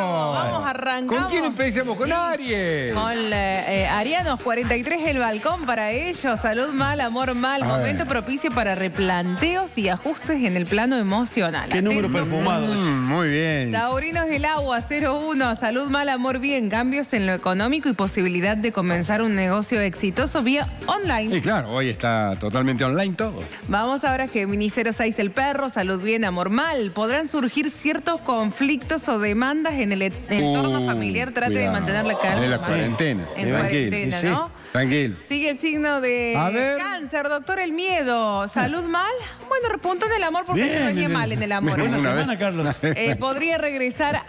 Vamos, arrancamos. ¿Con quién empezamos? Con Aries. Con Arianos, 43, el balcón para ellos. Salud mal, amor mal. Momento propicio para replanteos y ajustes en el plano emocional. Qué número perfumado. Muy bien. Taurinos, el agua, 01. Salud mal, amor bien. Cambios en lo económico y posibilidad de comenzar un negocio exitoso vía online. Y claro, hoy está totalmente online todo. Vamos ahora, Géminis, 06, el perro. Salud bien, amor mal. Podrán surgir ciertos conflictos o demandas en el entorno familiar. Trate de mantener la calma. En la cuarentena. En cuarentena, ¿no? Tranquilo. Sigue el signo de Cáncer, doctor, el miedo. Salud mal. Bueno, repunto en el amor porque yo venía mal en el amor. Buena semana, Carlos. Podría regresar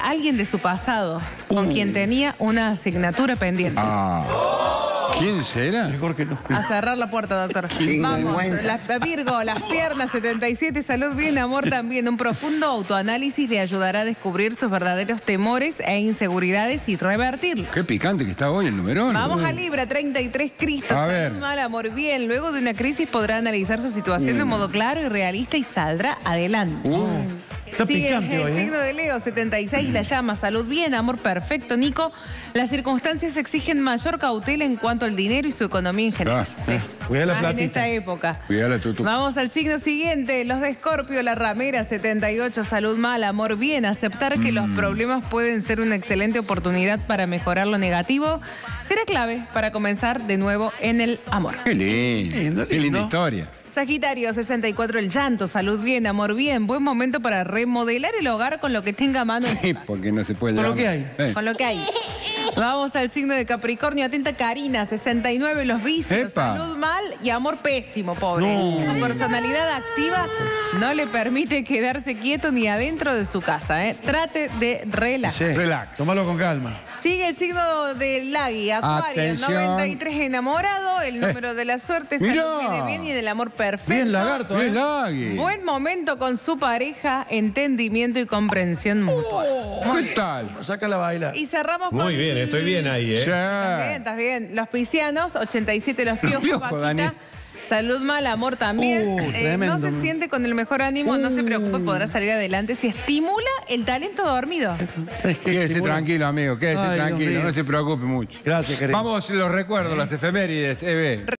alguien de su pasado con quien tenía una asignatura pendiente. ¿Quién será? Mejor que no. A cerrar la puerta, doctor. Vamos, Virgo, las piernas, 77, salud bien, amor también. Un profundo autoanálisis le ayudará a descubrir sus verdaderos temores e inseguridades y revertirlos. Qué picante que está hoy el numerón. Vamos a Libra, 33, Cristo, salud mal, amor bien. Luego de una crisis podrá analizar su situación de modo claro y realista y saldrá adelante. Está picante hoy, signo de Leo, 76, la llama, salud bien, amor perfecto, Nico. Las circunstancias exigen mayor cautela en cuanto al dinero y su economía en general. Cuidá la platita. En esta época. Vamos al signo siguiente, los de Escorpio, la ramera, 78, salud mal, amor bien. Aceptar que los problemas pueden ser una excelente oportunidad para mejorar lo negativo será clave para comenzar de nuevo en el amor. Qué lindo. Qué linda historia. Sagitario, 64, el llanto, salud bien, amor bien. Buen momento para remodelar el hogar con lo que tenga a mano. Sí, porque no se puede. Con lo que hay. Con lo que hay. Vamos al signo de Capricornio, atenta Karina, 69, los vicios, salud mal y amor pésimo, pobre. Su personalidad activa no le permite quedarse quieto ni adentro de su casa, ¿eh? Trate de relajar. Relax, tómalo con calma. Sigue el signo del Lagui, Acuario, atención. 93, enamorado, el número de la suerte, salud viene bien y del amor perfecto. Bien lagarto, bien Lagui. Buen momento con su pareja, entendimiento y comprensión mutua. ¿Qué tal? Saca la baila. Y cerramos con... Muy bien, estoy bien ahí, ¿eh? Estás bien. Los piscianos, 87, los piojos, vaquita. Salud mal, amor también. No se siente con el mejor ánimo, no se preocupe, podrá salir adelante si estimula el talento dormido. Quédese tranquilo, amigo, quédese tranquilo, no se preocupe mucho. Gracias, querido. Vamos, los recuerdos, las efemérides, EB.